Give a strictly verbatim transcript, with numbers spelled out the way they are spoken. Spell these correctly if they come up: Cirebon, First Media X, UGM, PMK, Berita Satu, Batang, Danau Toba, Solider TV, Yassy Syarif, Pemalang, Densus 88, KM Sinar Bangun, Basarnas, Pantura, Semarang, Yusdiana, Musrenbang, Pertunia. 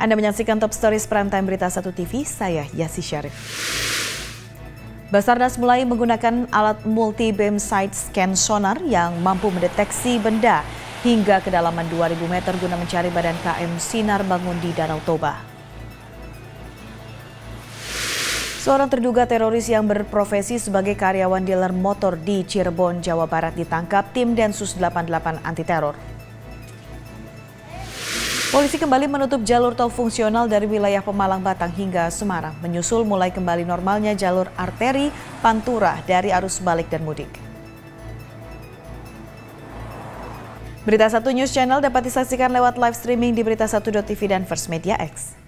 Anda menyaksikan Top Stories Primetime Berita Satu T V, saya Yassy Syarif. Basarnas mulai menggunakan alat multi-beam side scan sonar yang mampu mendeteksi benda hingga kedalaman dua ribu meter guna mencari badan K M Sinar Bangun di Danau Toba. Seorang terduga teroris yang berprofesi sebagai karyawan dealer motor di Cirebon, Jawa Barat ditangkap tim Densus delapan puluh delapan anti teror. Polisi kembali menutup jalur tol fungsional dari wilayah Pemalang, Batang hingga Semarang, menyusul mulai kembali normalnya jalur arteri Pantura dari arus balik dan mudik. Berita Satu News Channel dapat disaksikan lewat live streaming di berita satu titik tv dan First Media X.